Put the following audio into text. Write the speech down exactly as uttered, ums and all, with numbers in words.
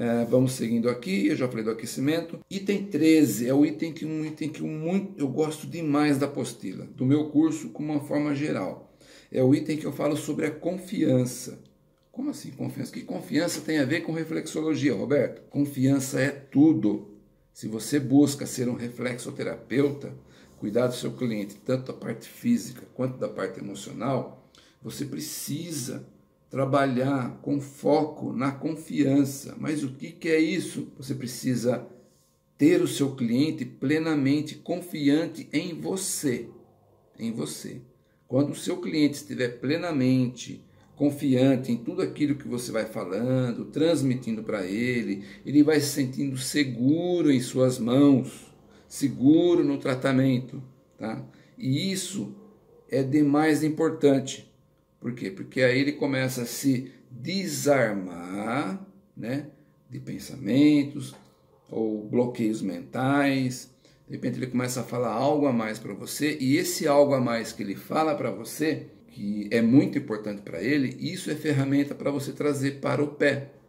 É, vamos seguindo aqui, eu já falei do aquecimento. Item treze é o item que, um item que muito, eu gosto demais da apostila, do meu curso com uma forma geral. É o item que eu falo sobre a confiança. Como assim confiança? Que confiança tem a ver com reflexologia, Roberto? Confiança é tudo. Se você busca ser um reflexoterapeuta, cuidar do seu cliente, tanto da parte física quanto da parte emocional, você precisa trabalhar com foco na confiança. Mas o que, que é isso? Você precisa ter o seu cliente plenamente confiante em você. Em você. Quando o seu cliente estiver plenamente confiante em tudo aquilo que você vai falando, transmitindo para ele, ele vai se sentindo seguro em suas mãos, seguro no tratamento. Tá? E isso é demais importante. Por quê? Porque aí ele começa a se desarmar, né, de pensamentos ou bloqueios mentais. De repente ele começa a falar algo a mais para você, e esse algo a mais que ele fala para você, que é muito importante para ele, isso é ferramenta para você trazer para o pé.